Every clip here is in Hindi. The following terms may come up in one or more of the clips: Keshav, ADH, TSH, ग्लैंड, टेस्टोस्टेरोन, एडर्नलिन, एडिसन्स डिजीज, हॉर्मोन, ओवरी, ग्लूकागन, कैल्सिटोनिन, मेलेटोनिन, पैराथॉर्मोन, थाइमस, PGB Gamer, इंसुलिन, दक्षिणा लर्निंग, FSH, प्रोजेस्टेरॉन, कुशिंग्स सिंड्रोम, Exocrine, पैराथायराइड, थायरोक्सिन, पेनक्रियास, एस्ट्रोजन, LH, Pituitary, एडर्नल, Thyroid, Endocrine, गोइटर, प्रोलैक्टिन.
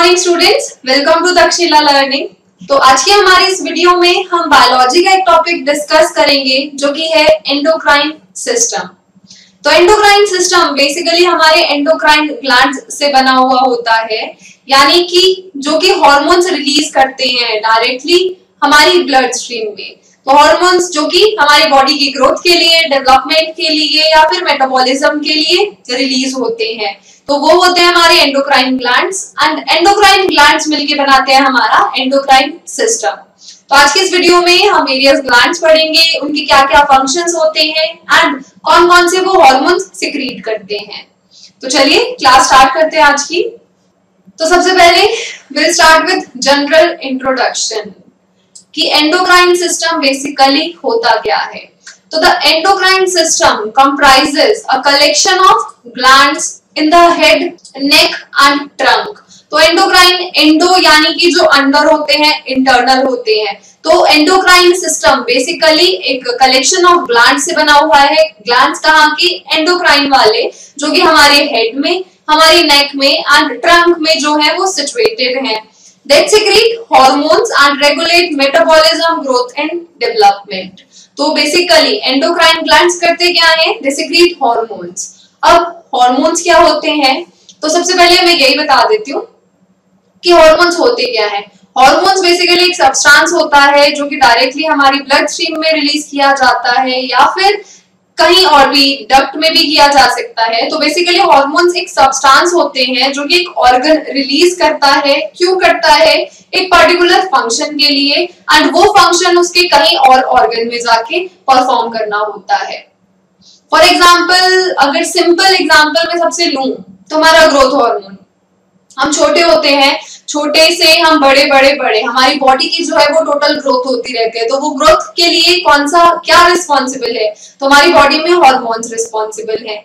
Morning students, welcome to दक्षिणा लर्निंग। तो आज की हमारी इस वीडियो में हम बायोलॉजी का एक टॉपिक डिस्कस करेंगे जो कि है एंडोक्राइन सिस्टम। तो एंडोक्राइन सिस्टम बेसिकली हमारे एंडोक्राइन ग्लैंड्स से बना हुआ होता है, यानी कि जो कि हॉर्मोन्स रिलीज करते हैं डायरेक्टली हमारी ब्लड स्ट्रीम में। तो हॉर्मोन्स जो कि हमारी बॉडी की ग्रोथ के लिए, डेवलपमेंट के लिए या फिर मेटाबॉलिज्म के लिए रिलीज होते हैं। तो वो होते हैं हमारे endocrine glands, and endocrine glands मिलके बनाते हैं हमारा एंडोक्राइन सिस्टम। तो आज की इस वीडियो में हम वेरियस ग्लैंड्स पढ़ेंगे, उनके क्या क्या फंक्शंस होते हैं एंड कौन कौन से वो हॉर्मोन्स सिक्रीट करते हैं। तो चलिए क्लास स्टार्ट करते हैं आज की। तो सबसे पहले will start with general introduction कि एंडोक्राइन सिस्टम बेसिकली होता क्या है। तो the endocrine system comprises a collection of glands in the head, neck and trunk. तो एंडोक्राइन, एंडो यानी कि जो अंदर होते हैं, इंटरनल होते हैं। तो एंडोक्राइन सिस्टम बेसिकली एक कलेक्शन ऑफ ग्लैंड से बना हुआ है। ग्लैंड्स कहाँ की? एंडोक्राइन वाले, जो कि हमारे हेड में, हमारी नेक में एंड ट्रंक में जो है वो सिचुएटेड है। That secrete hormones and regulate metabolism, growth and development. तो basically endocrine glands करते क्या हैं? They secrete hormones. अब hormones क्या होते हैं? तो सबसे पहले मैं यही बता देती हूँ कि hormones होते क्या हैं। Hormones basically एक substance होता है जो कि डायरेक्टली हमारी ब्लड स्ट्रीम में रिलीज किया जाता है या फिर कहीं और भी, डक्ट में भी किया जा सकता है। तो बेसिकली हॉर्मोन्स एक सब्सटेंस होते हैं जो कि एक ऑर्गन रिलीज करता है। क्यों करता है? एक पर्टिकुलर फंक्शन के लिए, एंड वो फंक्शन उसके कहीं और ऑर्गन में जाके परफॉर्म करना होता है। फॉर एग्जांपल, अगर सिंपल एग्जांपल मैं सबसे लूं तो हमारा ग्रोथ हॉर्मोन, हम छोटे होते हैं, छोटे से हम बड़े हमारी बॉडी की जो है वो टोटल ग्रोथ होती रहती है। तो वो ग्रोथ के लिए कौन सा, क्या रिस्पॉन्सिबल है? तो हमारी बॉडी में हॉर्मोन्स रिस्पॉन्सिबल है।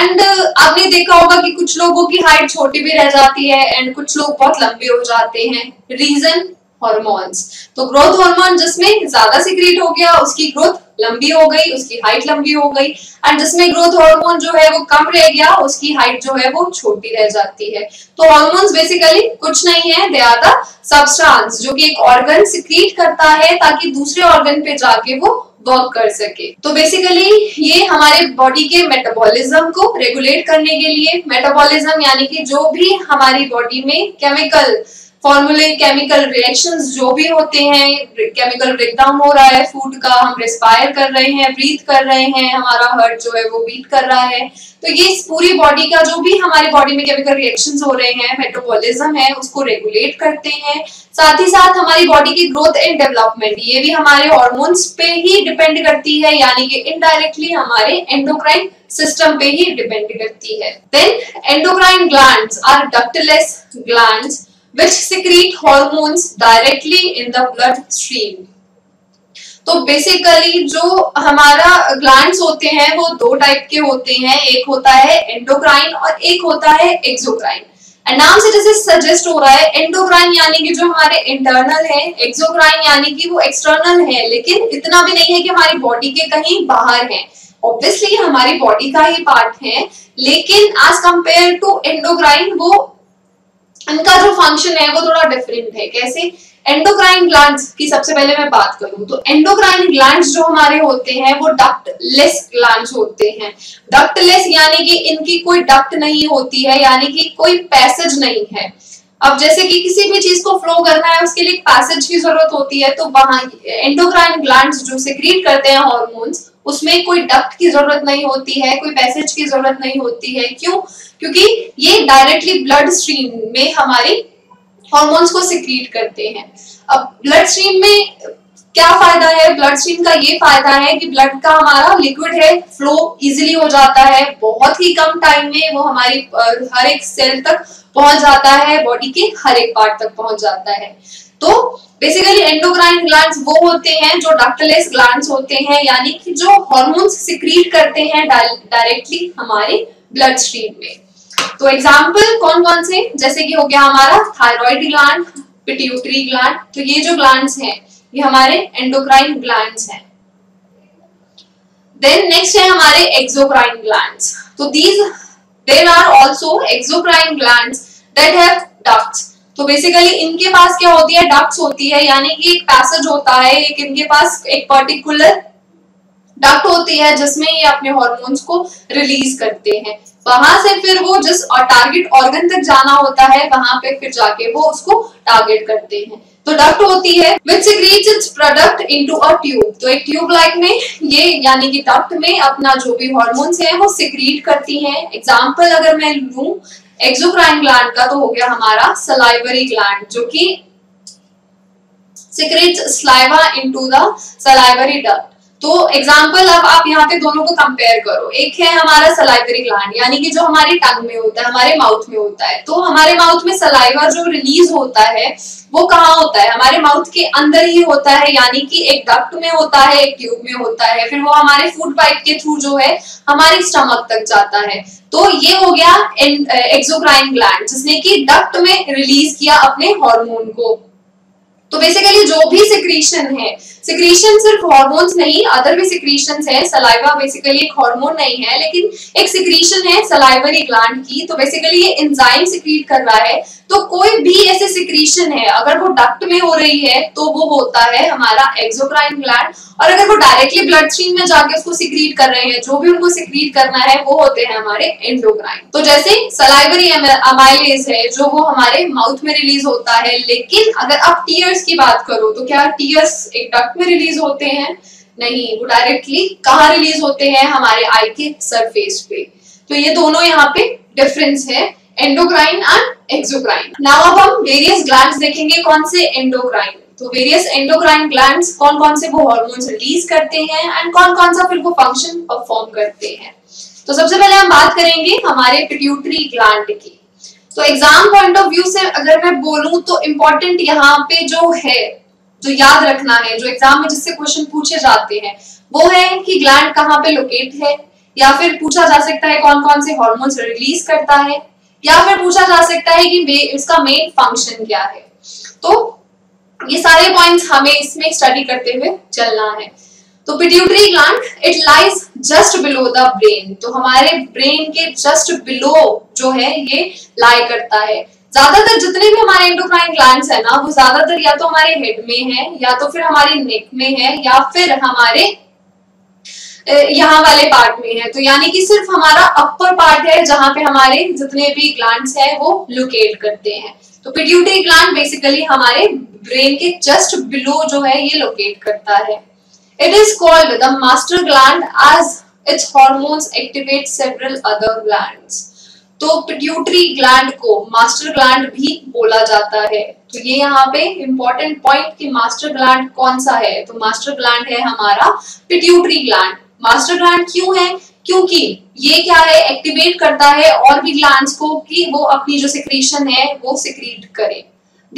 एंड आपने देखा होगा कि कुछ लोगों की हाइट छोटी भी रह जाती है एंड कुछ लोग बहुत लंबे हो जाते हैं। Reason, hormones. तो ग्रोथ हॉर्मोन जिसमें ज्यादा सीक्रेट हो गया उसकी ग्रोथ लंबी हो गई, उसकी हाइट लंबी हो गई, एंड जिसमें ग्रोथ हार्मोन जो है वो कम रह गया उसकी हाइट जो है वो छोटी रह जाती है। तो हार्मोन्स बेसिकली कुछ नहीं है, दे आर द सब्सटेंस जो कि एक ऑर्गन सिक्रीट करता है ताकि दूसरे ऑर्गन पे जाके वो वर्क कर सके। तो बेसिकली ये हमारे बॉडी के मेटाबॉलिज्म को रेगुलेट करने के लिए, मेटाबॉलिज्म यानी कि जो भी हमारी बॉडी में केमिकल फॉर्मूले, केमिकल रिएक्शंस जो भी होते हैं, केमिकल ब्रेकडाउन हो रहा है फूड का, हम रेस्पायर कर रहे हैं, ब्रीथ कर रहे हैं, हमारा हार्ट जो है वो बीट कर रहा है, तो ये इस पूरी बॉडी का जो भी हमारी बॉडी में केमिकल रिएक्शंस हो रहे हैं, मेटाबॉलिज्म है, उसको रेगुलेट करते हैं। साथ ही साथ हमारी बॉडी की ग्रोथ एंड डेवलपमेंट, ये भी हमारे हॉर्मोन्स पे ही डिपेंड करती है, यानी कि इनडायरेक्टली हमारे एंडोक्राइन सिस्टम पे ही डिपेंड करती है। Then endocrine glands are ductless glands which secrete hormones directly in the bloodstream. तो बेसिकली जो हमारा ग्लैंड्स होते हैं वो दो टाइप के होते हैं, एक होता है एंडोक्राइन और एक होता है एक्सोक्राइन। एंड नाम से जैसे सजेस्ट हो रहा है, एंडोक्राइन यानी कि जो हमारे इंटरनल है, एक्सोक्राइन यानी कि वो एक्सटर्नल है, लेकिन इतना भी नहीं है कि हमारी बॉडी के कहीं बाहर है। ऑब्वियसली हमारी बॉडी का ही पार्ट है, लेकिन एज कंपेयर टू एंडोक्राइन वो, इनका जो फंक्शन है वो थोड़ा डिफरेंट है। कैसे? एंडोक्राइन ग्लैंड्स की सबसे पहले मैं बात करूं तो एंडोक्राइन ग्लैंड्स जो हमारे होते हैं वो डक्टलेस ग्लैंड्स होते हैं। डक्टलेस यानी कि इनकी कोई डक्ट नहीं होती है, यानी कि कोई पैसेज नहीं है। अब जैसे कि किसी भी चीज को फ्लो करना है उसके लिए पैसेज की जरूरत होती है, तो वहां एंडोक्राइन ग्लैंड्स जो सिक्रीट करते हैं हॉर्मोन्स, उसमें कोई डक्ट की जरूरत नहीं होती है, कोई पैसेज की जरूरत नहीं होती है। क्यों? क्योंकि ये डायरेक्टली ब्लड स्ट्रीम में हमारे हॉर्मोन्स को सिक्रीट करते हैं। अब ब्लड स्ट्रीम में क्या फायदा है? ब्लड स्ट्रीम का ये फायदा है कि ब्लड का हमारा लिक्विड है, फ्लो इजीली हो जाता है, बहुत ही कम टाइम में वो हमारी हर एक सेल तक पहुंच जाता है, बॉडी के हर एक पार्ट तक पहुंच जाता है। तो बेसिकली एंडोक्राइन ग्लैंड्स वो होते हैं जो डक्टलेस ग्लैंड्स होते हैं, यानी कि जो हॉर्मोन्स सिक्रीट करते हैं डायरेक्टली हमारे ब्लड स्ट्रीम में। तो एग्जांपल कौन कौन से, जैसे कि हो गया हमारा थायराइड ग्लैंड, पिट्यूटरी ग्लैंड। तो ये जो ग्लैंड्स हैं ये हमारे एंडोक्राइन ग्लैंड्स हैं। देन नेक्स्ट है हमारे एक्सोक्राइन ग्लैंड्स। तो there are also exocrine glands that have ducts. तो बेसिकली इनके पास क्या होती है, डक्ट्स होती है, यानी कि एक पैसेज होता है, एक इनके पास एक पर्टिकुलर डक्ट होती है जिसमें ये अपने हॉर्मोन्स को रिलीज करते हैं। वहां से फिर वो जिस टारगेट ऑर्गन तक जाना होता है वहां पे फिर जाके वो उसको टारगेट करते हैं। तो डक्ट होती है which secretes its product into a tube. तो एक ट्यूब लाइक में ये यानी कि डक्ट में अपना जो भी हॉर्मोन्स हैं वो सीक्रेट करती हैं। एग्जांपल अगर मैं लूं एक्सोक्राइन ग्लैंड का तो हो गया हमारा सलाइवरी ग्लैंड जो कि secretes saliva into the salivary duct. तो एग्जाम्पल अब आप यहाँ पे दोनों को कंपेयर करो, एक है हमारा सलाइवरी ग्लैंड यानी कि जो हमारी टंग में होता है, हमारे माउथ में होता है। तो हमारे माउथ में सलाइवा जो रिलीज होता है वो कहाँ होता है, हमारे माउथ के अंदर ही होता है, यानी कि एक डक्ट में होता है, एक ट्यूब में होता है, फिर वो हमारे फूड पाइप के थ्रू जो है हमारे स्टमक तक जाता है। तो ये हो गया एक्सोक्राइन ग्लैंड जिसने की डक्ट में रिलीज किया अपने हॉर्मोन को। तो बेसिकली जो भी सिक्रीशन है, सिक्रीशन सिर्फ हॉर्मोन्स नहीं, अदर भी सिक्रीशंस हैं। सलाइवा बेसिकली एक हॉर्मोन नहीं है लेकिन एक सिक्रीशन है सलाइवरी ग्लैंड की। तो बेसिकली ये एंजाइम सिक्रीट कर रहा है। तो कोई भी ऐसे सिक्रीशन है अगर वो डक्ट में हो रही है तो वो होता है हमारा एक्सोक्राइन ग्लैंड, और अगर वो डायरेक्टली ब्लड स्ट्रीम में जाके उसको सिक्रीट कर रहे हैं, जो भी उनको सिक्रीट करना है, वो होते हैं हमारे एंडोक्राइन। तो जैसे सलाइवरी अमाइलेज है जो वो हमारे माउथ में रिलीज होता है। लेकिन अगर आप टीयर्स की बात करो तो क्या टीयर्स एक डक्ट में रिलीज होते हैं? नहीं, वो डायरेक्टली कहाँ रिलीज होते हैं, हमारे आई के सरफेस पे। तो ये दोनों यहाँ पे डिफरेंस है, एंडोक्राइन एंड एक्सोक्राइन। नाउ अब हम वेरियस ग्लैंड्स देखेंगे, कौन से एंडोक्राइन। तो वेरियस एंडोक्राइन ग्लैंड्स कौन कौन से वो हार्मोन्स रिलीज करते हैं एंड कौन कौन सा फिर वो फंक्शन परफॉर्म करते हैं। तो सबसे पहले हम बात करेंगे हमारे पिट्यूटरी ग्लैंड की। तो एग्जाम पॉइंट ऑफ व्यू से अगर मैं बोलूं तो इंपॉर्टेंट यहाँ पे जो है, जो याद रखना है, जो एग्जाम में जिससे क्वेश्चन पूछे जाते हैं, वो है कि ग्लैंड कहाँ पे लोकेट है, या फिर पूछा जा सकता है कौन कौन से हॉर्मोन्स रिलीज करता है, या फिर पूछा जा सकता है कि इसका मेन फंक्शन क्या है। तो ये सारे पॉइंट्स हमें इसमें स्टडी करते हुए चलना है। तो pituitary ग्लैंड it lies just below the brain. तो हमारे ब्रेन के जस्ट बिलो जो है ये लाई करता है। ज्यादातर जितने भी हमारे एंडोक्राइन ग्लैंड्स है ना, वो ज्यादातर या तो हमारे हेड में है, या तो फिर हमारे नेक में है, या फिर हमारे यहाँ वाले पार्ट में है। तो यानी कि सिर्फ हमारा अपर पार्ट है जहां पे हमारे जितने भी ग्लैंड्स हैं वो लोकेट करते हैं। तो पिट्यूटरी ग्लैंड बेसिकली हमारे ब्रेन के जस्ट बिलो जो है ये लोकेट करता है। It is called the master ग्लैंड as its hormones activate several other glands. तो पिट्यूटरी ग्लैंड को मास्टर ग्लैंड भी बोला जाता है। तो ये यहाँ पे इम्पोर्टेंट पॉइंट कि मास्टर ग्लैंड कौन सा है। तो मास्टर ग्लैंड है हमारा पिट्यूटरी ग्लैंड। मास्टर ग्लैंड क्यों है? क्योंकि ये क्या है, एक्टिवेट करता है और भी ग्लैंड्स को कि वो अपनी जो सिक्रीशन है वो सिक्रीट करें।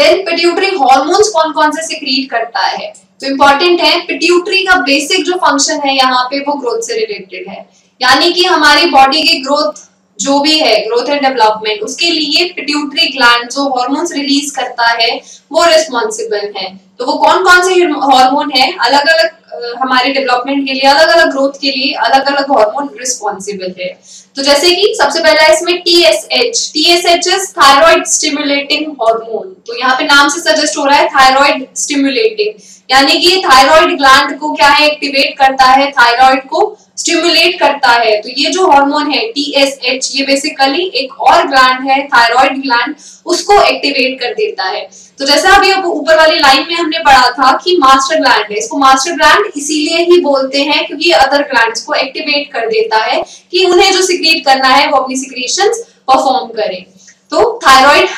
देन पिट्यूटरी हॉर्मोन्स कौन कौन से सिक्रीट करता है, तो इम्पोर्टेंट है। पिट्यूटरी का बेसिक जो फंक्शन है यहाँ पे वो ग्रोथ से रिलेटेड है, यानी कि हमारी बॉडी की ग्रोथ जो भी है, ग्रोथ एंड डेवलपमेंट, उसके लिए पिट्यूटरी ग्लैंड जो हॉर्मोन्स रिलीज करता है वो रिस्पॉन्सिबल है। तो वो कौन कौन से हॉर्मोन है, अलग अलग हमारे डेवलपमेंट के लिए, अलग अलग ग्रोथ के लिए अलग अलग हॉर्मोन रिस्पॉन्सिबल है। तो जैसे कि सबसे पहला है इसमें TSH is thyroid stimulating हॉर्मोन। तो यहाँ पे नाम से सजेस्ट हो रहा है थायराइड स्टिमुलेटिंग, यानी कि थायराइड ग्लैंड को क्या है, एक्टिवेट करता है, थायराइड को स्टिमुलेट करता है। तो ये जो हार्मोन है TSH, ये बेसिकली एक और ग्लैंड है थायराइड ग्लैंड, उसको एक्टिवेट कर देता है। तो जैसा अभी ऊपर वाली लाइन में हमने पढ़ा था कि मास्टर ग्लैंड है, इसको मास्टर ग्लैंड इसीलिए ही बोलते हैं क्योंकि अदर ग्लैंड्स को एक्टिवेट कर देता है कि उन्हें जो सिक्रीट करना है वो अपनी सिक्रीशंस परफॉर्म करें। तो थायराइड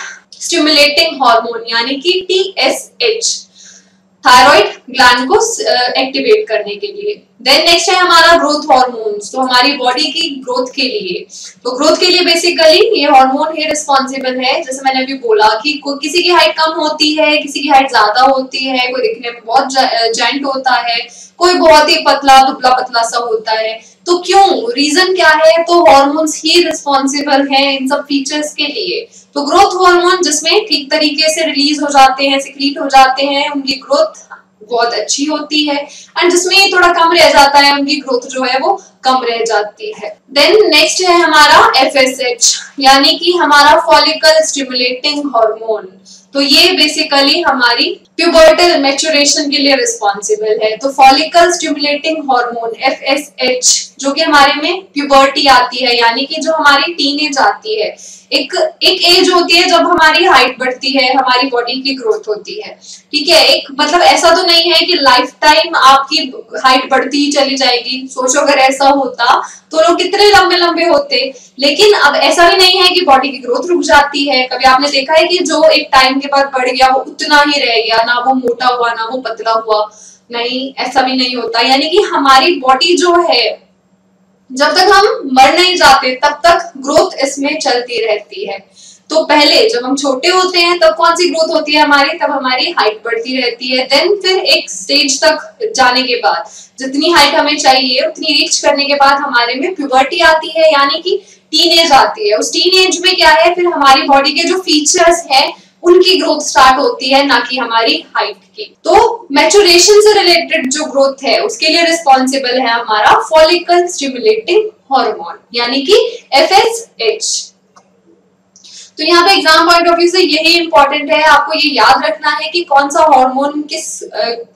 स्टिमुलेटिंग हार्मोन यानी कि TSH थायराइड ग्लैंड को एक्टिवेट करने के लिए। देन नेक्स्ट है हमारा ग्रोथ हार्मोन्स। तो हमारी बॉडी की ग्रोथ के लिए, तो ग्रोथ के लिए बेसिकली ये हार्मोन ही रिस्पॉन्सिबल है। जैसे मैंने अभी बोला कि किसी की हाइट कम होती है, किसी की हाइट ज्यादा होती है, कोई दिखने में बहुत जाइंट होता है, कोई बहुत ही पतला दुबला पतला सा होता है। तो क्यों, रीजन क्या है, तो हार्मोन्स ही रिस्पॉन्सिबल है इन सब फीचर्स के लिए। तो ग्रोथ हार्मोन जिसमें ठीक तरीके से रिलीज हो जाते हैं, सिक्रीट हो जाते हैं, उनकी ग्रोथ बहुत अच्छी होती है, एंड जिसमें थोड़ा कम रह जाता है, उनकी ग्रोथ जो है वो कम रह जाती है। देन नेक्स्ट है हमारा FSH यानी कि हमारा फॉलिकल स्टिमुलेटिंग हार्मोन। तो ये बेसिकली हमारी प्यूबर्टल मैच्योरेशन के लिए रिस्पॉन्सिबल है। तो फॉलिकल स्टिमुलेटिंग हार्मोन FSH जो कि हमारे में प्यूबर्टी आती है, यानी कि जो हमारी टीनेज आती है, एक एज होती है जब हमारी हाइट बढ़ती है, हमारी बॉडी की ग्रोथ होती है, ठीक है। एक मतलब ऐसा तो नहीं है कि लाइफ टाइम आपकी हाइट बढ़ती ही चली जाएगी। सोचो अगर ऐसा होता तो लोग कितने लंबे लंबे होते, लेकिन अब ऐसा भी नहीं है कि बॉडी की ग्रोथ रुक जाती है। कभी आपने देखा है कि जो एक टाइम के बाद बढ़ गया वो उतना ही रह गया, ना वो मोटा हुआ ना वो पतला हुआ, नहीं, ऐसा भी नहीं होता। यानी कि हमारी बॉडी जो है जब तक हम मर नहीं जाते तब तक ग्रोथ इसमें चलती रहती है। तो पहले जब हम छोटे होते हैं तब कौन सी ग्रोथ होती है हमारी, तब हमारी हाइट बढ़ती रहती है। देन फिर एक स्टेज तक जाने के बाद जितनी हाइट हमें चाहिए उतनी रीच करने के बाद हमारे में प्यूबर्टी आती है, यानी कि टीनेज आती है। उस टीनेज में क्या है, फिर हमारी बॉडी के जो फीचर्स हैं उनकी ग्रोथ स्टार्ट होती है, ना कि हमारी हाइट की। तो मैच्योरेशन से रिलेटेड जो ग्रोथ है उसके लिए रिस्पॉन्सिबल है हमारा फॉलिकल स्टिमुलेटिंग हार्मोन, यानी कि FSH। तो यहाँ पे एग्जाम पॉइंट ऑफ व्यू से यही इंपॉर्टेंट है, आपको ये याद रखना है कि कौन सा हार्मोन किस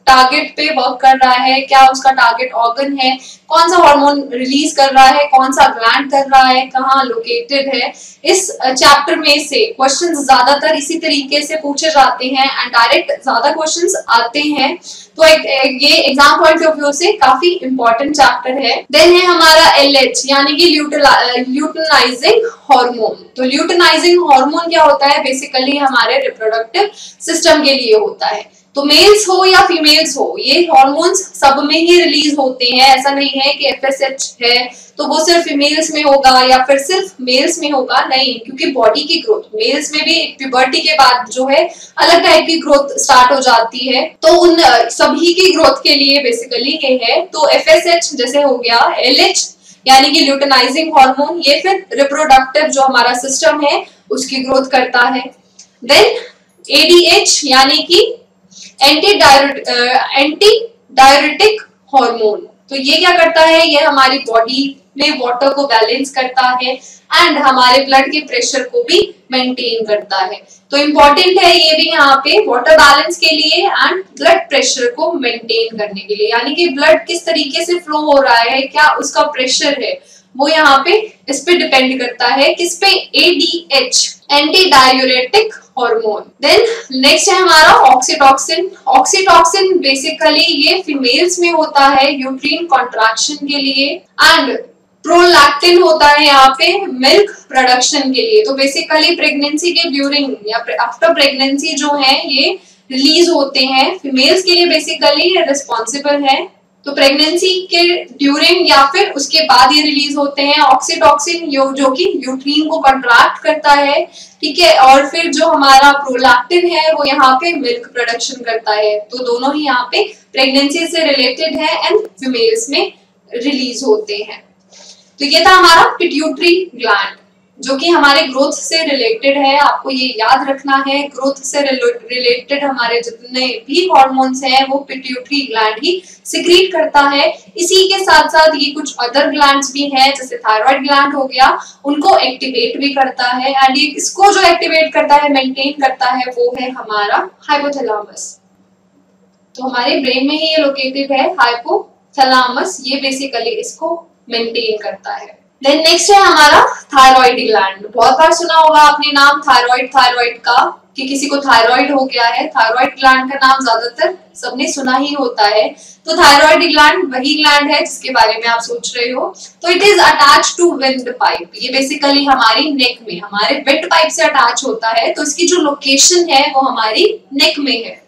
टारगेट पे वर्क कर रहा है, क्या उसका टारगेट ऑर्गन है, कौन सा हार्मोन रिलीज कर रहा है, कौन सा ग्लैंड कर रहा है, कहाँ लोकेटेड है। इस चैप्टर में से क्वेश्चंस ज्यादातर इसी तरीके से पूछे जाते हैं एंड डायरेक्ट ज्यादा क्वेश्चंस आते हैं। तो ये एग्जाम पॉइंट ऑफ व्यू से काफी इंपॉर्टेंट चैप्टर है। देन है हमारा LH यानी कि ल्यूटनाइजिंग हार्मोन। तो ल्यूटनाइजिंग हार्मोन क्या होता है, बेसिकली हमारे रिप्रोडक्टिव सिस्टम के लिए होता है। तो मेल्स हो या फीमेल्स हो, ये हॉर्मोन्स सब में ही रिलीज होते हैं। ऐसा नहीं है कि FSH है तो वो सिर्फ फीमेल्स में होगा या फिर सिर्फ मेल्स में होगा, नहीं, क्योंकि बॉडी की ग्रोथ मेल्स में भी प्यूबर्टी के बाद जो है अलग टाइप की ग्रोथ स्टार्ट हो जाती है। तो उन सभी की ग्रोथ के लिए बेसिकली ये है। तो FSH जैसे हो गया, LH यानी कि ल्यूटनाइजिंग हार्मोन, ये फिर रिप्रोडक्टिव जो हमारा सिस्टम है उसकी ग्रोथ करता है। देन ADH यानी कि एंटी डायरेटिक हार्मोन। तो ये क्या करता है, ये हमारी बॉडी में वाटर को बैलेंस करता है एंड हमारे ब्लड के प्रेशर को भी मेंटेन करता है। तो इंपॉर्टेंट है ये भी यहाँ पे, वाटर बैलेंस के लिए एंड ब्लड प्रेशर को मेंटेन करने के लिए, यानी कि ब्लड किस तरीके से फ्लो हो रहा है, क्या उसका प्रेशर है, वो यहाँ पे इस पे डिपेंड करता है। किस पे, ADH anti diuretic hormone. Then next है हमारा ऑक्सीटॉक्सिन। ऑक्सीटॉक्सिन बेसिकली ये फीमेल्स में होता है यूट्रीन कॉन्ट्रैक्शन के लिए एंड प्रोलैक्टिन होता है यहाँ पे मिल्क प्रोडक्शन के लिए। तो बेसिकली प्रेगनेंसी के ड्यूरिंग या आफ्टर प्रेगनेंसी जो है ये रिलीज होते हैं, फीमेल्स के लिए बेसिकली रिस्पॉन्सिबल है। तो प्रेगनेंसी के ड्यूरिंग या फिर उसके बाद ये रिलीज होते हैं ऑक्सीटॉक्सिन, जो कि यूट्रीन को कंट्रैक्ट करता है, ठीक है। और फिर जो हमारा प्रोलैक्टिन है वो यहाँ पे मिल्क प्रोडक्शन करता है। तो दोनों ही यहाँ पे प्रेगनेंसी से रिलेटेड है एंड फीमेल्स में रिलीज होते हैं। तो ये था हमारा पिट्यूटरी ग्लैंड जो कि हमारे ग्रोथ से रिलेटेड है। आपको ये याद रखना है, ग्रोथ से रिलेटेड हमारे जितने भी हॉर्मोन्स हैं वो पिट्यूटरी ग्लैंड ही सिक्रीट करता है। इसी के साथ साथ ये कुछ अदर ग्लैंड्स भी हैं जैसे थायराइड ग्लैंड हो गया, उनको एक्टिवेट भी करता है एंड ये इसको जो एक्टिवेट करता है, मेंटेन करता है, वो है हमारा हाइपोथैलेमस। तो हमारे ब्रेन में ही ये लोकेटेड है हाइपोथैलेमस, ये बेसिकली इसको मेंटेन करता है। देन नेक्स्ट है हमारा थायराइड ग्लैंड। बहुत बार सुना होगा आपने नाम थायराइड का कि किसी को थायराइड हो गया है। थायराइड ग्लैंड का नाम ज्यादातर सबने सुना ही होता है। तो थायराइड ग्लैंड वही ग्लैंड है जिसके बारे में आप सोच रहे हो। तो it is attach to wind pipe, ये बेसिकली हमारी नेक में, हमारे विंड पाइप से अटैच होता है। तो इसकी जो लोकेशन है वो हमारी नेक में है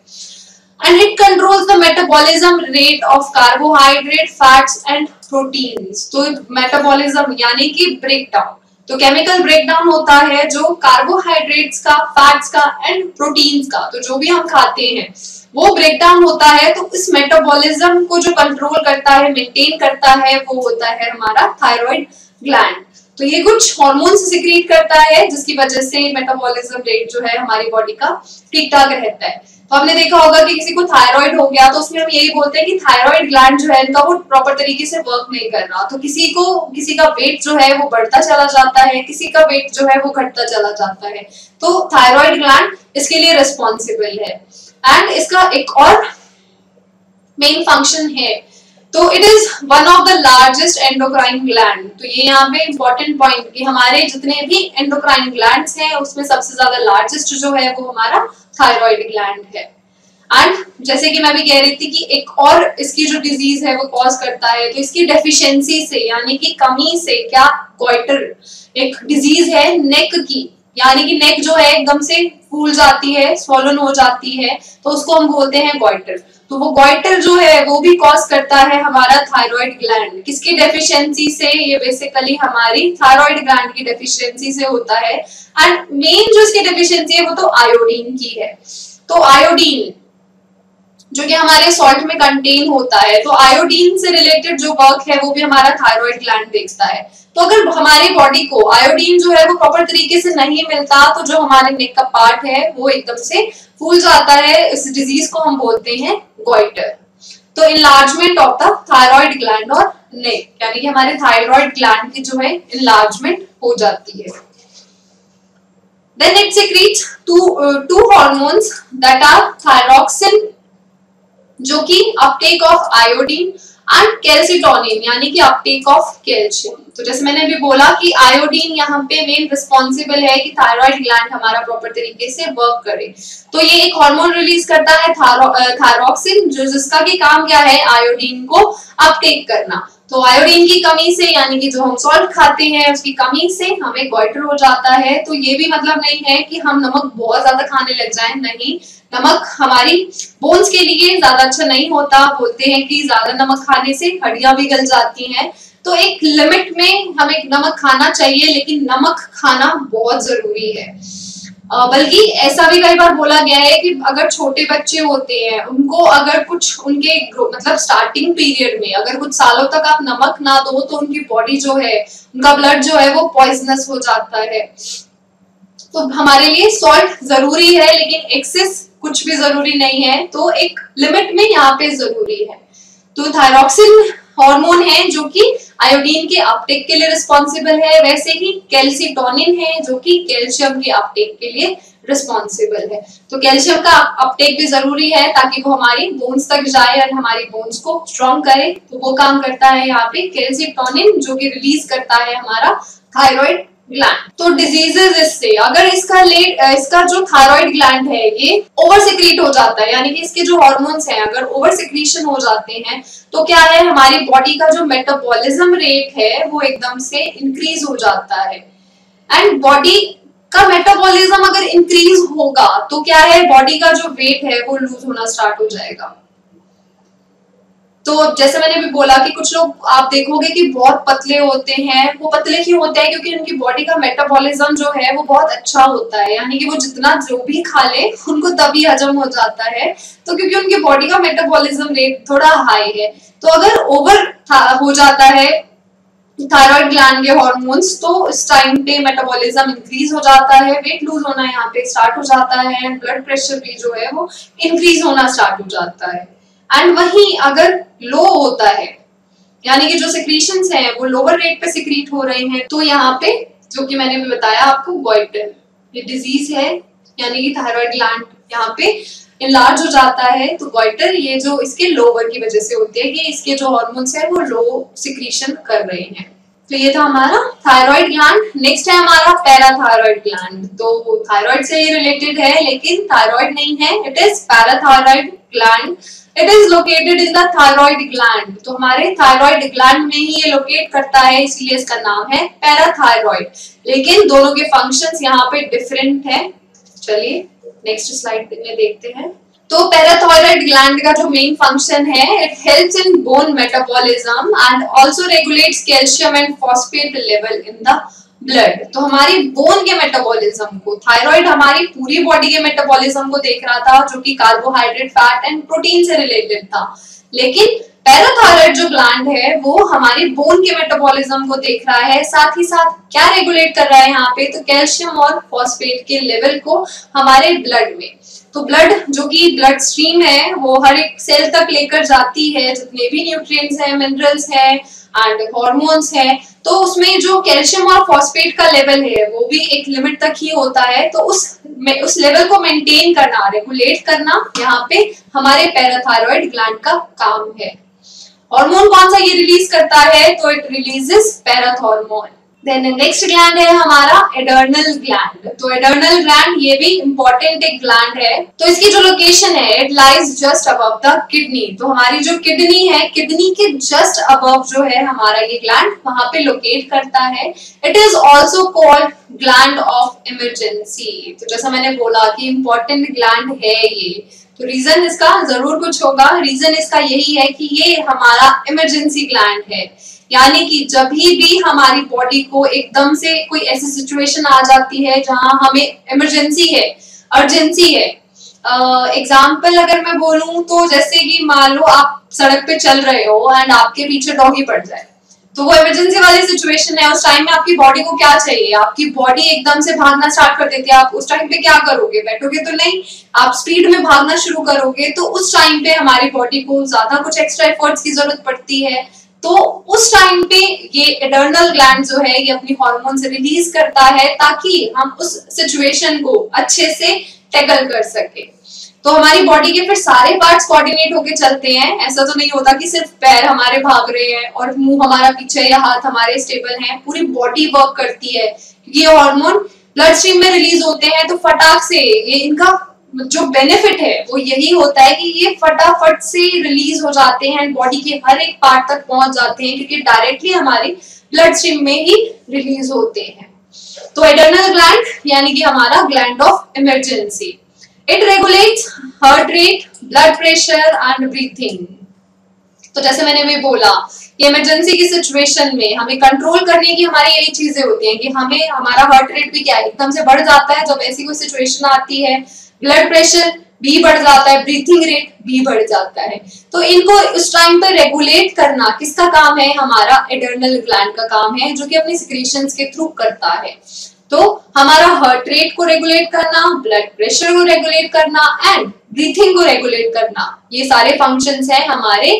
and it controls the metabolism rate of carbohydrate, fats and proteins. तो मेटाबॉलिज्म यानी कि ब्रेकडाउन, तो केमिकल ब्रेकडाउन होता है जो कार्बोहाइड्रेट्स का, फैट्स का एंड प्रोटीन्स का। तो जो भी हम खाते हैं वो ब्रेकडाउन होता है। तो इस मेटाबॉलिज्म को जो कंट्रोल करता है, मेंटेन करता है, वो होता है हमारा थायराइड ग्लैंड। तो ये कुछ हॉर्मोन्स सिक्रीट करता है जिसकी वजह से मेटाबॉलिज्म रेट जो है हमारी बॉडी का ठीक ठाक रहता है। तो हमने देखा होगा कि किसी को थायराइड हो गया तो उसमें हम यही बोलते हैं कि थायराइड ग्लैंड जो है इनका वो प्रॉपर तरीके से वर्क नहीं कर रहा। तो किसी का वेट जो है वो बढ़ता चला जाता है, किसी का वेट जो है वो घटता चला जाता है। तो थायराइड ग्लैंड इसके लिए रिस्पॉन्सिबल है एंड इसका एक और मेन फंक्शन है। तो it is one of the largest endocrine ग्लैंड। तो ये यहाँ पे इंपॉर्टेंट पॉइंट कि हमारे जितने भी एंडोक्राइन ग्लैंड्स हैं उसमें सबसे ज्यादा लार्जेस्ट जो है वो हमारा थायराइड ग्लैंड है। एंड जैसे कि मैं भी कह रही थी कि एक और इसकी जो डिजीज है वो कॉज करता है, तो इसकी डेफिशिएंसी से यानी कि कमी से क्या गोइटर एक डिजीज है नेक की, यानी कि नेक जो है एकदम से फूल जाती है, स्वॉलन हो जाती है, तो उसको हम बोलते हैं गोइटर। तो वो गोइटर जो है वो भी कॉज करता है हमारा थायराइड ग्लैंड। किसकी डेफिशिएंसी से? ये बेसिकली हमारी थायराइड ग्लैंड की डेफिशिएंसी से होता है। एंड मेन जो इसकी डेफिशिएंसी है वो तो आयोडीन की है। तो आयोडीन जो कि हमारे सॉल्ट में कंटेन होता है, तो आयोडीन से रिलेटेड जो वर्क है वो भी हमारा थायराइड ग्लैंड देखता है। तो अगर हमारे बॉडी को आयोडीन जो है वो प्रॉपर तरीके से नहीं मिलता तो जो हमारे नेक का पार्ट है वो एकदम से फूल जाता है। इस डिजीज को हम बोलते हैं गोइटर। तो enlargement of the thyroid ग्लैंड और नेक, यानी कि हमारे थायराइड ग्लैंड की जो है इनलार्जमेंट हो जाती है। Then it secretes two hormones that are थायरोक्सिन जो कि uptake of iodine and कैल्सिटोनिन यानी कि अपटेक ऑफ कैल्शियम। तो जैसे मैंने अभी बोला कि आयोडीन यहाँ पे मेन रिस्पॉन्सिबल है कि थायराइड ग्लैंड हमारा प्रॉपर तरीके से वर्क करे। तो ये एक हार्मोन रिलीज करता है थायरोक्सिन जिसका कि काम क्या है? आयोडीन को अपटेक करना। तो आयोडीन की कमी से यानी कि जो हम सॉल्ट खाते हैं उसकी कमी से हमें गॉइटर हो जाता है। तो ये भी मतलब नहीं है कि हम नमक बहुत ज्यादा खाने लग जाए, नहीं, नमक हमारी बोन्स के लिए ज्यादा अच्छा नहीं होता। बोलते हैं कि ज्यादा नमक खाने से हड्डियां भी गल जाती हैं, तो एक लिमिट में हमें नमक खाना चाहिए, लेकिन नमक खाना बहुत जरूरी है। बल्कि ऐसा भी कई बार बोला गया है कि अगर छोटे बच्चे होते हैं उनको अगर कुछ उनके मतलब स्टार्टिंग पीरियड में अगर कुछ सालों तक आप नमक ना दो तो उनकी बॉडी जो है, उनका ब्लड जो है वो पॉइजनस हो जाता है। तो हमारे लिए सॉल्ट जरूरी है लेकिन एक्सेस कुछ भी जरूरी नहीं है, तो एक लिमिट में यहाँ पे जरूरी है। तो थायरोक्सिन हार्मोन है जो कि आयोडीन के अपटेक के लिए रिस्पॉन्सिबल है, वैसे ही कैल्सिटोनिन है जो कि कैल्शियम के अपटेक के लिए रिस्पॉन्सिबल है। तो कैल्शियम का अपटेक भी जरूरी है ताकि वो हमारी बोन्स तक जाए और हमारी बोन्स को स्ट्रॉन्ग करे, तो वो काम करता है यहाँ पे कैल्सिटोनिन जो कि रिलीज करता है हमारा थायराइड ग्लैंड। तो डिजीजेस इससे अगर इसका जो थायराइड ग्लैंड है ये ओवर सिक्रीट हो जाता है, यानी कि इसके जो हॉर्मोन्स हैं अगर ओवर सिक्रीशन हो जाते हैं तो क्या है हमारी बॉडी का जो मेटाबॉलिज्म रेट है वो एकदम से इंक्रीज हो जाता है। एंड बॉडी का मेटाबॉलिज्म अगर इंक्रीज होगा तो क्या है बॉडी का जो वेट है वो लूज होना स्टार्ट हो जाएगा। तो जैसे मैंने भी बोला कि कुछ लोग आप देखोगे कि बहुत पतले होते हैं। वो पतले क्यों होते हैं? क्योंकि उनकी बॉडी का मेटाबॉलिज्म जो है वो बहुत अच्छा होता है, यानी कि वो जितना जो भी खा ले उनको तभी हजम हो जाता है। तो क्योंकि उनकी बॉडी का मेटाबॉलिज्म रेट थोड़ा हाई है, तो अगर ओवर हो जाता है थायराइड ग्लैंड के हॉर्मोन्स तो इस टाइम पे मेटाबॉलिज्म इंक्रीज हो जाता है, वेट लूज होना यहाँ पे स्टार्ट हो जाता है, ब्लड प्रेशर भी जो है वो इंक्रीज होना स्टार्ट हो जाता है। एंड वहीं अगर लो होता है यानी कि जो सिक्रीशंस हैं वो लोअर रेट पे सिक्रीट हो रहे हैं तो यहाँ पे जो कि मैंने भी बताया आपको गोइटर ये डिजीज है, यानी कि थायराइड ग्लैंड यहाँ पे इनलार्ज हो जाता है। तो गोइटर ये जो इसके लोअर की वजह से होती है कि इसके जो हॉर्मोन्स हैं वो लो सिक्रीशन कर रहे हैं। तो ये था हमारा थायराइड ग्लैंड। नेक्स्ट है हमारा पैराथायराइड ग्लैंड। तो थायराइड से ये रिलेटेड है लेकिन थायराइड नहीं है, it is पैराथायराइड ग्लैंड। It is located in the thyroid ग्लैंड। तो हमारे थायराइड ग्लैंड में ही ये लोकेट करता है इसलिए इसका नाम है पैराथायराइड, लेकिन दोनों के फंक्शंस यहाँ पे डिफरेंट हैं। चलिए नेक्स्ट स्लाइड में देखते हैं। तो पैराथायराइड ग्लैंड का जो मेन फंक्शन है it helps in bone metabolism and also regulates calcium and phosphate level in the blood. तो हमारी बोन के मेटाबॉलिज्म को, थायराइड हमारी पूरी बॉडी के मेटाबॉलिज्म को देख रहा था जो कि कार्बोहाइड्रेट, फैट एंड प्रोटीन से रिलेटेड था, लेकिन पैराथायराइड जो ग्लैंड है वो हमारी बोन के मेटाबॉलिज्म को देख रहा है, साथ ही साथ क्या रेगुलेट कर रहा है यहाँ पे तो कैल्शियम और फॉस्फेट के लेवल को हमारे ब्लड में। तो ब्लड जो कि ब्लड स्ट्रीम है वो हर एक सेल तक लेकर जाती है जितने भी न्यूट्रिएंट्स हैं, मिनरल्स हैं एंड हॉर्मोन्स हैं। तो उसमें जो कैल्शियम और फॉस्फेट का लेवल है वो भी एक लिमिट तक ही होता है, तो उस लेवल को मेंटेन करना, रेगुलेट करना यहाँ पे हमारे पैराथायरॉइड ग्लैंड का काम है। हार्मोन कौन सा ये रिलीज करता है, तो it releases पैराथॉर्मोन। Then next ग्लैंड है हमारा एडर्नल ग्लैंड। तो एडर्नल ग्लैंड ये भी इम्पोर्टेंट एक ग्लैंड है। तो इसकी जो लोकेशन है it lies just above the kidney. तो हमारी जो किडनी है, किडनी के जस्ट अबव जो है हमारा ये ग्लैंड वहां पे लोकेट करता है। It is also called ग्लैंड of emergency. तो जैसा मैंने बोला कि इम्पोर्टेंट ग्लैंड है ये, तो रीजन इसका जरूर कुछ होगा। रीजन इसका यही है कि ये हमारा इमरजेंसी ग्लैंड है, यानी कि जब भी हमारी बॉडी को एकदम से कोई ऐसी सिचुएशन आ जाती है जहां हमें इमरजेंसी है, अर्जेंसी है। एग्जाम्पल अगर मैं बोलूं तो जैसे कि मान लो आप सड़क पे चल रहे हो एंड आपके पीछे डॉगी पड़ जाए, तो वो इमरजेंसी वाली सिचुएशन है। उस टाइम में आपकी बॉडी को क्या चाहिए, आपकी बॉडी एकदम से भागना स्टार्ट कर देती है। आप उस टाइम पे क्या करोगे, बैठोगे तो नहीं, आप स्पीड में भागना शुरू करोगे। तो उस टाइम पे हमारी बॉडी को ज्यादा कुछ एक्स्ट्रा एफर्ट्स की जरूरत पड़ती है। तो उस टाइम पे ये एडर्नल ग्लैंड जो है ये अपनी हार्मोन से रिलीज करता है ताकि हम उस सिचुएशन को अच्छे से टैकल कर सके। तो हमारी बॉडी के फिर सारे पार्ट्स कोऑर्डिनेट होके चलते हैं। ऐसा तो नहीं होता कि सिर्फ पैर हमारे भाग रहे हैं और मुंह हमारा पीछे या हाथ हमारे स्टेबल हैं। पूरी बॉडी वर्क करती है। ये हार्मोन ब्लड स्ट्रीम में रिलीज होते हैं तो फटाक से ये, इनका जो बेनिफिट है वो यही होता है कि ये फटाफट से रिलीज हो जाते हैं, बॉडी के हर एक पार्ट तक पहुंच जाते हैं क्योंकि डायरेक्टली हमारे ब्लड स्ट्रीम में ही रिलीज होते हैं। तो एडर्नल ग्लैंड यानी कि हमारा ग्लैंड of emergency. It regulates heart rate, blood pressure and breathing। तो जैसे मैंने भी बोला कि इमरजेंसी की सिचुएशन में हमें कंट्रोल करने की हमारी यही चीजें होती हैं कि हमें हमारा हार्ट रेट भी क्या है एकदम से बढ़ जाता है जब ऐसी कोई सिचुएशन आती है, ब्लड प्रेशर भी बढ़ जाता है, ब्रीथिंग रेट भी बढ़ जाता है। तो इनको उस टाइम पर रेगुलेट करना किसका काम है, हमारा एडर्नल ग्लैंड का काम है जो कि अपने सिक्रीशंस के थ्रू करता है। तो हमारा हार्ट रेट को रेगुलेट करना, ब्लड प्रेशर को रेगुलेट करना एंड ब्रीथिंग को रेगुलेट करना, ये सारे फंक्शंस हैं हमारे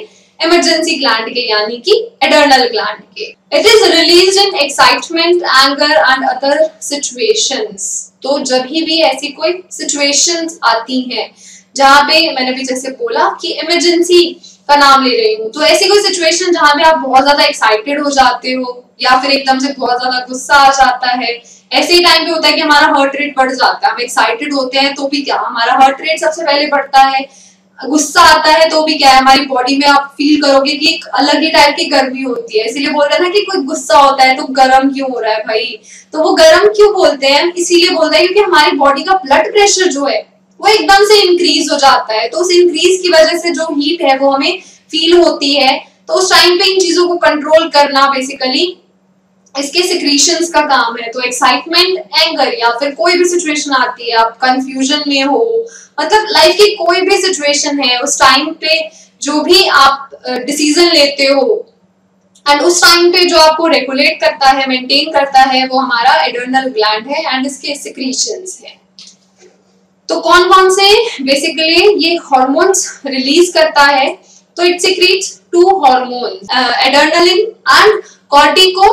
इमरजेंसी ग्लैंड के यानी कि एडर्नल ग्लैंड के। It is released in excitement, anger and other situations. तो जब भी ऐसी कोई सिचुएशंस आती हैं जहां पे मैंने भी जैसे बोला कि इमरजेंसी का नाम ले रही हूँ, तो ऐसी कोई सिचुएशन जहां पे आप बहुत ज्यादा एक्साइटेड हो जाते हो या फिर एकदम से बहुत ज्यादा गुस्सा आ जाता है, ऐसे ही टाइम पे होता है कि हमारा हार्ट रेट बढ़ जाता है। हम एक्साइटेड होते हैं तो भी क्या, हमारा हार्ट रेट सबसे पहले बढ़ता है। गुस्सा आता है तो भी क्या है, हमारी बॉडी में आप फील करोगे कि एक अलग ही टाइप की गर्मी होती है। इसीलिए बोल रहे ना कि कोई गुस्सा होता है तो गर्म क्यों हो रहा है भाई, तो वो गर्म क्यों बोलते हैं, इसीलिए बोलते हैं क्योंकि हमारी बॉडी का ब्लड प्रेशर जो है वो एकदम से इंक्रीज हो जाता है। तो उस इंक्रीज की वजह से जो हीट है वो हमें फील होती है। तो उस टाइम पे इन चीजों को कंट्रोल करना बेसिकली इसके सिक्रीशंस का काम है। तो एक्साइटमेंट, एंगर या फिर कोई भी सिचुएशन आती है, आप कंफ्यूजन में हो, मतलब लाइफ की कोई भी सिचुएशन है, उस टाइम पे जो भी आप डिसीजन लेते हो एंड उस टाइम पे जो आपको रेगुलेट करता है, मेंटेन करता है, वो हमारा एडर्नल ग्लैंड है एंड इसके सिक्रीशंस है। तो कौन कौन से बेसिकली ये हॉर्मोन्स रिलीज करता है, तो it secretes two hormones, एडर्नलिन and cortico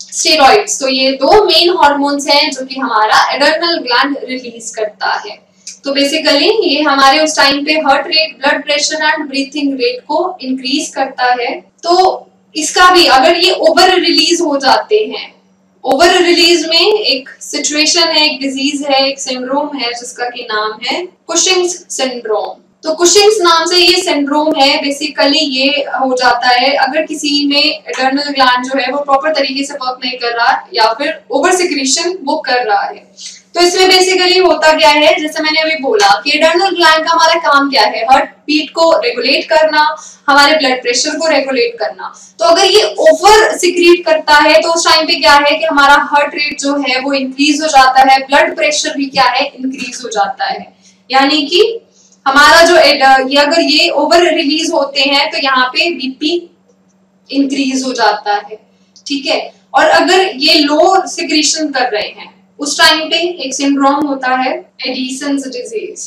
steroids. तो ये दो मेन हॉर्मोन्स हैं जो कि हमारा एडर्नल ग्लैंड रिलीज करता है। तो बेसिकली ये हमारे उस टाइम पे heart rate, blood pressure and breathing rate को इंक्रीज करता है। तो इसका भी अगर ये ओवर रिलीज हो जाते हैं, ओवर रिलीज में एक सिचुएशन है, एक डिजीज है, एक सिंड्रोम है जिसका कि नाम है कुशिंग्स सिंड्रोम। तो कुशिंग्स नाम से ये सिंड्रोम है, बेसिकली ये हो जाता है अगर किसी में एडर्नल ग्लैंड जो है वो प्रॉपर तरीके से वर्क नहीं कर रहा या फिर ओवर सिक्रीशन वो कर रहा है। तो इसमें बेसिकली होता क्या है, जैसे मैंने अभी बोला कि एडर्नल ग्लैंड का हमारा काम क्या है, हार्ट बीट को रेगुलेट करना, हमारे ब्लड प्रेशर को रेगुलेट करना। तो अगर ये ओवर सिक्रीट करता है तो उस टाइम पे क्या है कि हमारा हार्ट रेट जो है वो इंक्रीज हो जाता है, ब्लड प्रेशर भी क्या है इंक्रीज हो जाता है। यानी कि हमारा जो अगर ये ओवर रिलीज होते हैं तो यहाँ पे बीपी इंक्रीज हो जाता है, ठीक है। और अगर ये लो सिक्रीशन कर रहे हैं उस टाइम पे एक सिंड्रोम होता है एडिसन्स डिजीज।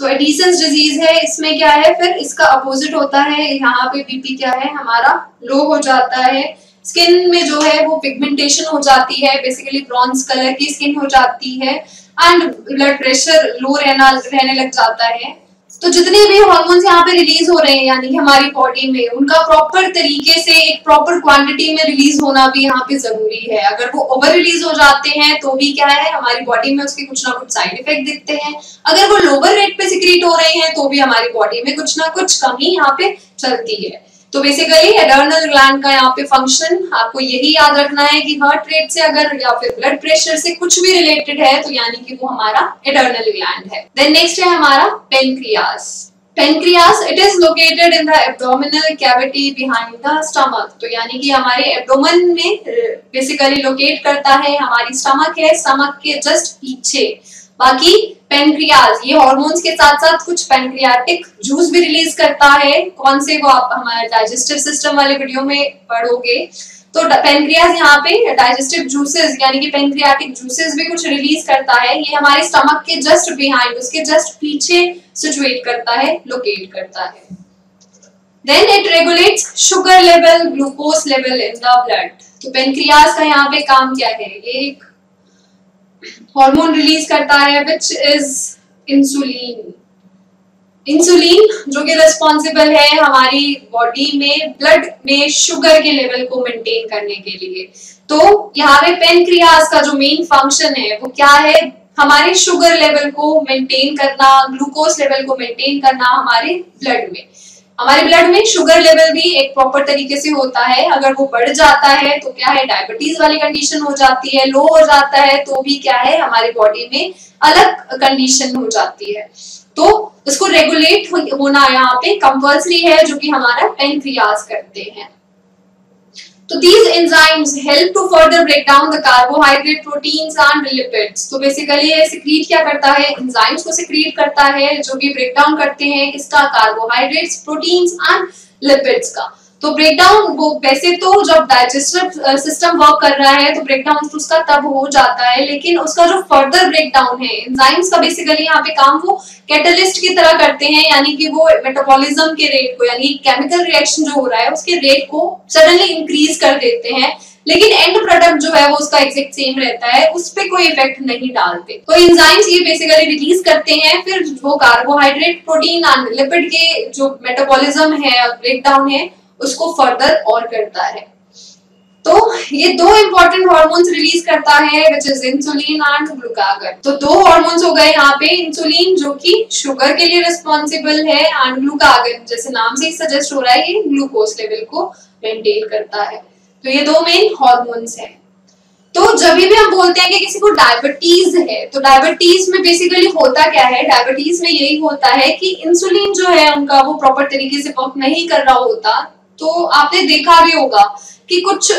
तो एडिसन्स डिजीज है, इसमें क्या है फिर इसका अपोजिट होता है, यहाँ पे बीपी क्या है हमारा लो हो जाता है, स्किन में जो है वो पिगमेंटेशन हो जाती है, बेसिकली ब्रॉन्ज कलर की स्किन हो जाती है एंड ब्लड प्रेशर लो रहने लग जाता है। तो जितने भी हार्मोन्स यहाँ पे रिलीज हो रहे हैं यानी कि हमारी बॉडी में, उनका प्रॉपर तरीके से एक प्रॉपर क्वांटिटी में रिलीज होना भी यहाँ पे जरूरी है। अगर वो ओवर रिलीज हो जाते हैं तो भी क्या है हमारी बॉडी में उसके कुछ ना कुछ साइड इफेक्ट दिखते हैं, अगर वो लोअर रेट पे सिक्रीट हो रहे हैं तो भी हमारी बॉडी में कुछ ना कुछ कमी यहाँ पे चलती है। तो बेसिकली एडर्नल ग्लैंड का यहाँ पे फंक्शन आपको यही याद रखना है कि हार्ट रेट से अगर या फिर ब्लड प्रेशर से कुछ भी रिलेटेड है तो यानी कि वो हमारा एडर्नल ग्लैंड है। देन नेक्स्ट है हमारा पेनक्रियास। पेनक्रियास it is located in the abdominal cavity behind the stomach. तो यानी कि हमारे एब्डोमेन में बेसिकली लोकेट करता है, हमारी स्टमक है, स्टमक के जस्ट पीछे। बाकी पेनक्रियास ये हॉर्मोन्स के साथ साथ कुछ पेनक्रियाटिक जूस भी रिलीज करता है, कौन से वो आप हमारे डाइजेस्टिव सिस्टम वाले वीडियो में पढ़ोगे। तो पेनक्रियास यहाँ पे डाइजेस्टिव जूसेस यानी कि पेनक्रियाटिक जूसेस भी कुछ रिलीज करता है, ये हमारे स्टमक के जस्ट बिहाइंड, उसके जस्ट पीछे सिचुएट करता है, लोकेट करता है। Then it regulates sugar level, glucose level in the blood. तो पेनक्रियास का यहाँ पे काम क्या है, ये एक हार्मोन रिलीज करता है विच इज इंसुलिन। इंसुलिन जो कि रिस्पॉन्सिबल है हमारी बॉडी में ब्लड में शुगर के लेवल को मेंटेन करने के लिए। तो यहाँ पे पेनक्रियास का जो मेन फंक्शन है वो क्या है, हमारे शुगर लेवल को मेंटेन करना, ग्लूकोज लेवल को मेंटेन करना। हमारे ब्लड में शुगर लेवल भी एक प्रॉपर तरीके से होता है, अगर वो बढ़ जाता है तो क्या है डायबिटीज वाली कंडीशन हो जाती है, लो हो जाता है तो भी क्या है हमारी बॉडी में अलग कंडीशन हो जाती है। तो उसको रेगुलेट होना यहाँ पे कंपल्सरी है जो कि हमारा पेनक्रियास करते हैं। तो these enzymes help to further break down the carbohydrate, proteins and lipids। तो basically ये secrete क्या करता है, enzymes को secrete करता है जो कि break down करते हैं इसका carbohydrates, proteins and lipids का। तो breakdown वो वैसे तो जब digestive system work कर रहा है तो breakdown उसका तब हो जाता है, लेकिन उसका जो further breakdown है enzymes का basically यहाँ पे काम वो catalyst की तरह करते हैं, यानी कि वो metabolism के rate को यानी chemical reaction जो हो रहा है उसके rate को suddenly increase कर देते हैं, लेकिन एंड प्रोडक्ट जो है वो उसका एग्जैक्ट सेम रहता है, उस पर कोई इफेक्ट नहीं डालते। तो एंजाइम्स ये बेसिकली रिलीज करते हैं, फिर वो कार्बोहाइड्रेट, प्रोटीन और लिपिड के जो मेटाबॉलिज्म है, ब्रेकडाउन है, उसको फर्दर और करता है। तो ये दो इंपॉर्टेंट हार्मोन्स रिलीज करता है which is इंसुलिन and ग्लूकागन। तो दो हार्मोन्स हो गए यहाँ पे, इंसुलिन जो कि शुगर के लिए रिस्पॉन्सिबल है एंड ग्लूकागन जैसे नाम से ही सजेस्ट हो रहा है ये ग्लूकोज लेवल को मेंटेन करता है। तो ये दो मेन हार्मोन्स हैं। तो जब भी हम बोलते हैं कि किसी को डायबिटीज है तो डायबिटीज में बेसिकली होता क्या है, डायबिटीज में यही होता है कि इंसुलिन जो है उनका वो प्रॉपर तरीके से वर्क नहीं कर रहा होता। तो आपने देखा भी होगा कि कुछ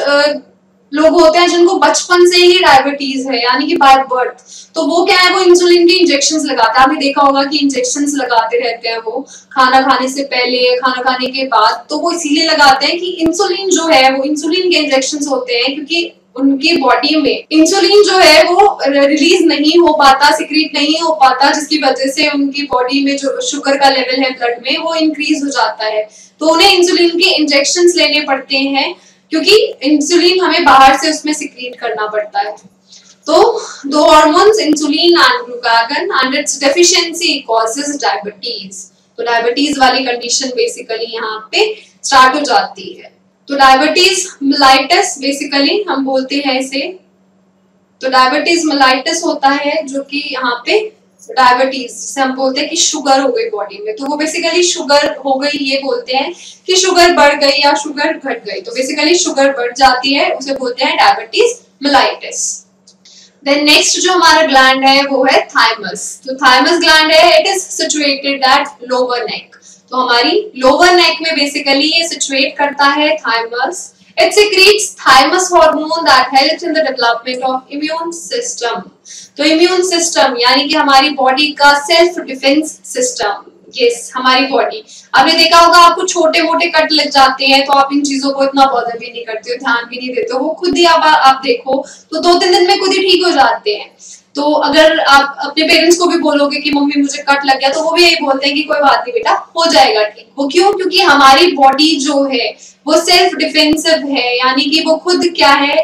लोग होते हैं जिनको बचपन से ही डायबिटीज है यानी कि बाय बर्थ, तो वो क्या है वो इंसुलिन के इंजेक्शंस लगाते हैं। आपने देखा होगा कि इंजेक्शंस लगाते रहते हैं वो खाना खाने से पहले, खाना खाने के बाद, तो वो इसीलिए लगाते हैं कि इंसुलिन जो है वो इंसुलिन के इंजेक्शंस होते हैं क्योंकि उनकी बॉडी में इंसुलिन जो है वो रिलीज नहीं हो पाता, सिक्रीट नहीं हो पाता, जिसकी वजह से उनकी बॉडी में जो शुगर का लेवल है ब्लड में वो इंक्रीज हो जाता है। तो उन्हें इंसुलिन के इंजेक्शंस लेने पड़ते हैं क्योंकि इंसुलिन हमें बाहर से उसमें सिक्रीट करना पड़ता है। तो दो hormones इंसुलिन and ग्लूकागन and its deficiency causes diabetes. तो डायबिटीज वाली कंडीशन बेसिकली यहाँ पे स्टार्ट हो जाती है। तो डायबिटीज मिलाइटस बेसिकली हम बोलते हैं इसे। तो डायबिटीज मिलाइटस होता है जो कि यहाँ पे डायबिटीज से हम बोलते हैं कि शुगर हो गई बॉडी में, तो वो बेसिकली शुगर हो गई, ये बोलते हैं कि शुगर बढ़ गई या शुगर घट गई। तो बेसिकली शुगर बढ़ जाती है उसे बोलते हैं डायबिटीज मिलाइटस। देन नेक्स्ट जो हमारा ग्लैंड है वो है थाइमस। तो थाइमस ग्लैंड है, it is situated at lower neck. तो हमारी लोअर नेक में बेसिकली ये सिचुएट करता है थाइमस। It secretes thymus hormone that helps in the development of immune system। तो immune system यानी कि हमारी बॉडी का सेल्फ डिफेंस सिस्टम। यस, हमारी बॉडी, आपने देखा होगा आपको छोटे मोटे कट लग जाते हैं तो आप इन चीजों को इतना बॉदर भी नहीं करते हो, ध्यान भी नहीं देते हो, वो खुद ही आप देखो तो 2-3 दिन में खुद ही ठीक हो जाते हैं। तो अगर आप अपने पेरेंट्स को भी बोलोगे कि मम्मी मुझे कट लग गया, तो वो भी यही बोलते हैं कि कोई बात नहीं बेटा, हो जाएगा ठीक। वो क्यों? क्योंकि हमारी बॉडी जो है वो सेल्फ डिफेंसिव है, यानी कि वो खुद क्या है,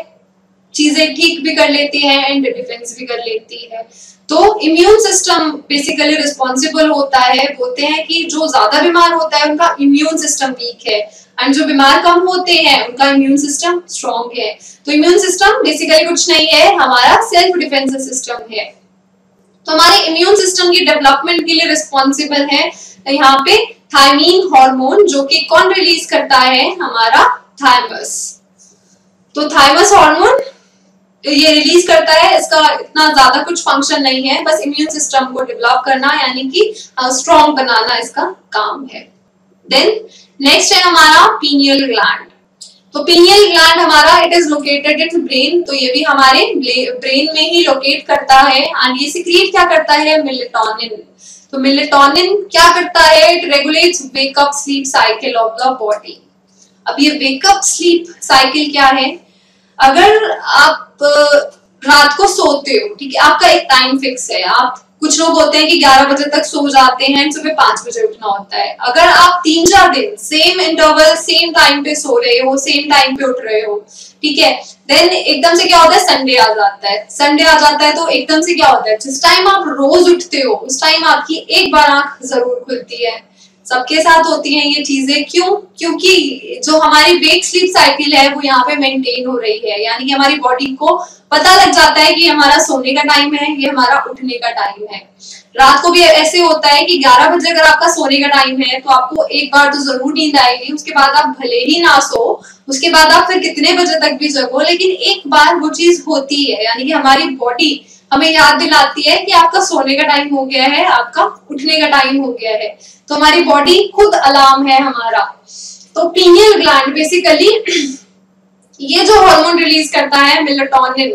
चीजें ठीक भी कर लेती है एंड डिफेंस भी कर लेती है। तो इम्यून सिस्टम बेसिकली रिस्पॉन्सिबल होता है। बोलते हैं कि जो ज्यादा बीमार होता है उनका इम्यून सिस्टम वीक है एंड जो बीमार कम होते हैं उनका इम्यून सिस्टम स्ट्रॉन्ग है। तो इम्यून सिस्टम बेसिकली कुछ नहीं है, हमारा सेल्फ डिफेंसिव सिस्टम है। तो हमारे इम्यून सिस्टम की डेवलपमेंट के लिए रिस्पॉन्सिबल है यहाँ पे थायमीन हार्मोन, जो कि कौन रिलीज करता है? हमारा थायमस। तो थायमस हार्मोन ये रिलीज करता है, इसका इतना ज्यादा कुछ फंक्शन नहीं है, बस इम्यून सिस्टम को डेवलप करना यानी कि स्ट्रॉन्ग बनाना इसका काम है। देन नेक्स्ट है हमारा पीनियल ग्लैंड। तो पीनियल ग्लैंड हमारा it is located in brain, तो ये भी हमारे ब्रेन में ही लोकेट करता है एंड ये सीक्रेट क्या करता है? मेलेटोनिन। तो मेलेटोनिन क्या करता है? It regulates wake up sleep cycle of the body. अब ये वेकअप स्लीप साइकिल क्या है? अगर आप रात को सोते हो, ठीक है, आपका एक टाइम फिक्स है, आप कुछ लोग होते हैं कि 11 बजे तक सो जाते हैं, सुबह 5 बजे उठना होता है। अगर आप 3-4 दिन सेम इंटरवल सेम टाइम पे सो रहे हो, सेम टाइम पे उठ रहे हो, ठीक है, देन एकदम से क्या होता है? संडे आ जाता है। संडे आ जाता है तो एकदम से क्या होता है? जिस टाइम आप रोज उठते हो उस टाइम आपकी एक बार आंख जरूर खुलती है, सबके साथ होती हैं ये चीजें। क्यों? क्योंकि जो हमारी वेक स्लीप साइकिल है वो यहाँ पे मेंटेन हो रही है, यानी कि हमारी बॉडी को पता लग जाता है कि हमारा सोने का टाइम है, ये हमारा उठने का टाइम है। रात को भी ऐसे होता है कि 11 बजे अगर आपका सोने का टाइम है तो आपको एक बार तो जरूर नींद आएगी, उसके बाद आप भले ही ना सो, उसके बाद आप फिर कितने बजे तक भी जगो, लेकिन एक बार वो चीज होती है, यानी कि हमारी बॉडी हमें याद दिलाती है कि आपका सोने का टाइम हो गया है, आपका उठने का टाइम हो गया है। तो हमारी बॉडी खुद अलार्म है हमारा। तो पीनियल ग्लैंड बेसिकली ये जो हार्मोन रिलीज करता है मेलाटोनिन,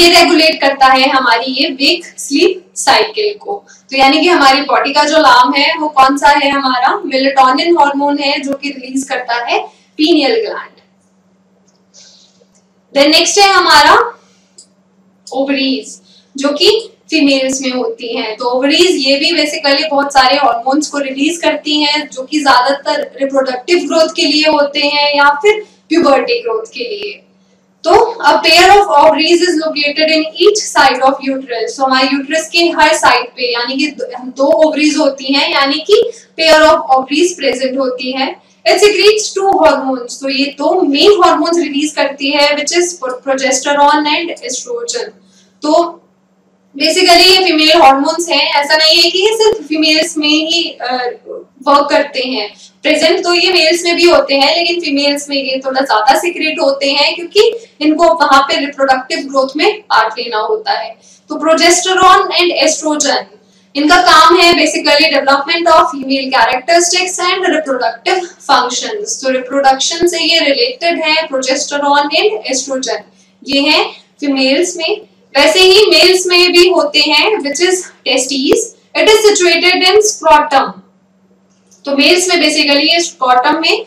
ये रेगुलेट करता है हमारी ये वेक स्लीप साइकिल को। तो यानी कि हमारी बॉडी का जो अलार्म है वो कौन सा है? हमारा मेलाटोनिन हार्मोन है जो कि रिलीज करता है पीनियल ग्लैंड। देन नेक्स्ट है हमारा ओवरीज, जो कि फीमेल्स में होती हैं। तो ओवरीज ये भी बेसिकली बहुत सारे हॉर्मोन्स को रिलीज करती हैं, जो कि ज्यादातर रिप्रोडक्टिव ग्रोथ के लिए होते हैं या फिर प्यूबर्टी ग्रोथ के लिए। तो a pair of ovaries is located in each side of uterus. तो हमारे यूट्रस के हर साइड पे यानी कि दो ओवरीज होती हैं, यानी कि पेयर ऑफ ओवरीज प्रेजेंट होती है। इट सीक्रेट्स 2 हॉर्मोन्स, तो ये 2 मेन हॉर्मोन्स रिलीज करती है, which is प्रोजेस्टेरॉन and एस्ट्रोजन। तो बेसिकली ये फीमेल हॉर्मोन्स हैं, ऐसा नहीं है कि ये सिर्फ फीमेल्स में ही वर्क करते हैं, प्रेजेंट तो ये मेल्स में भी होते हैं, लेकिन फीमेल्स में ये थोड़ा ज्यादा सीक्रेट होते हैं क्योंकि इनको वहां पे रिप्रोडक्टिव ग्रोथ में पार्ट लेना होता है। तो प्रोजेस्टेरॉन एंड एस्ट्रोजन, इनका काम है basically development of female characteristics and reproductive functions. तो रिप्रोडक्शन से ये रिलेटेड है प्रोजेस्टेरॉन एंड एस्ट्रोजन, ये है फीमेल्स में। वैसे ही मेल्स में भी होते हैं, which is testes, it is situated in scrotum. तो मेल्स में बेसिकली ये स्क्रॉटम में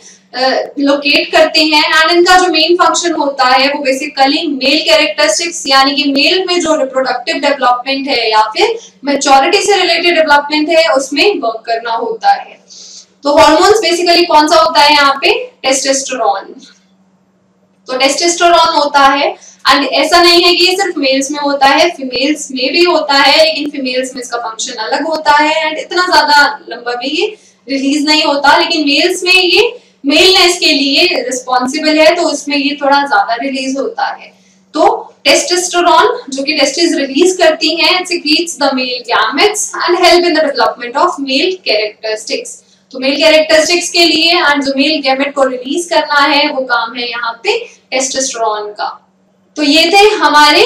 लोकेट करते हैं एंड इनका जो मेन फंक्शन होता है वो बेसिकली मेल कैरेक्टरिस्टिक्स, यानी कि मेल में जो रिप्रोडक्टिव डेवलपमेंट है या फिर मैच्योरिटी से रिलेटेड डेवलपमेंट है, उसमें वर्क करना होता है। तो हॉर्मोन्स बेसिकली कौन सा होता है यहाँ पे? टेस्टोस्टेरोन। तो टेस्टोस्टेरोन होता है, और ऐसा नहीं है कि ये सिर्फ मेल्स में होता है, फीमेल्स में भी होता है, लेकिन फीमेल्स में इसका फंक्शन अलग होता है एंड इतना ज्यादा लंबा में ये रिलीज नहीं होता, लेकिन मेल्स में ये मेलनेस के लिए रिस्पॉन्सिबल है, तो उसमें ये थोड़ा ज्यादा रिलीज होता है। तो टेस्टोस्टेरोन जो कि टेस्टिस रिलीज करती हैं, it secretes the male gametes and help in the development of male characteristics. तो मेल कैरेक्टरिस्टिक्स के लिए एंड जो मेल गैमेट को रिलीज करना है वो काम है यहाँ पे टेस्टोस्टेरोन का। तो ये थे हमारे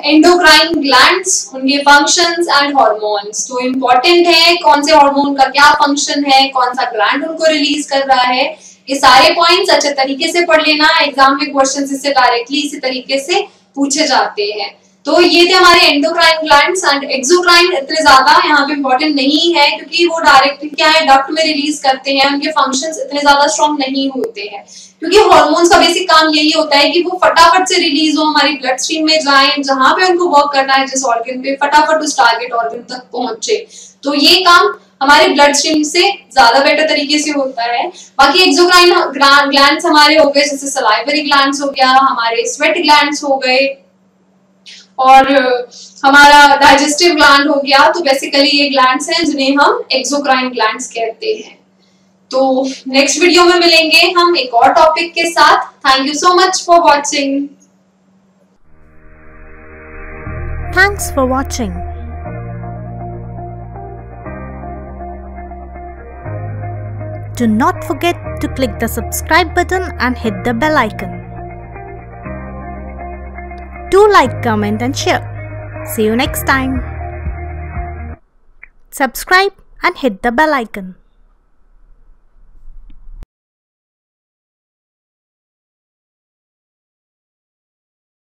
एंडोक्राइन ग्लैंड्स, उनके फंक्शंस एंड हॉर्मोन्स। तो इम्पोर्टेंट है कौन से हार्मोन का क्या फंक्शन है, कौन सा ग्लैंड उनको रिलीज कर रहा है, ये सारे पॉइंट्स अच्छे तरीके से पढ़ लेना। एग्जाम में क्वेश्चंस इससे डायरेक्टली इसी तरीके से पूछे जाते हैं। तो ये थे हमारे एंडोक्राइन ग्लैंड्स एंड एक्सोक्राइन इतने ज्यादा यहाँ पे इंपॉर्टेंट नहीं है क्योंकि वो डायरेक्ट क्या है डक्ट में रिलीज करते हैं, उनके फंक्शंस इतने ज्यादा स्ट्रॉन्ग नहीं होते हैं क्योंकि हॉर्मोन्स का बेसिक काम यही होता है कि वो फटाफट से रिलीज हो, हमारी ब्लड स्ट्रीम में जाए, जहां पे उनको वर्क करना है जिस ऑर्गन पे फटाफट उस टारगेट ऑर्गन तक पहुंचे। तो ये काम हमारे ब्लड स्ट्रीम से ज्यादा बेटर तरीके से होता है। बाकी एक्सोक्राइन ग्लैंड्स हमारे हो गए जैसे सलाइवरी ग्लैंड्स हो गया, हमारे स्वेट ग्लैंड्स हो गए और हमारा डाइजेस्टिव ग्लैंड हो गया। तो बेसिकली ये ग्लैंड्स हैं जिन्हें हम एक्सोक्राइन ग्लैंड्स कहते हैं। तो नेक्स्ट वीडियो में मिलेंगे हम एक और टॉपिक के साथ। Thank you so much for watching. Thanks for watching. Do not forget to click the subscribe button and hit the bell icon. Do like, comment and share. See you next time. Subscribe and hit the bell icon.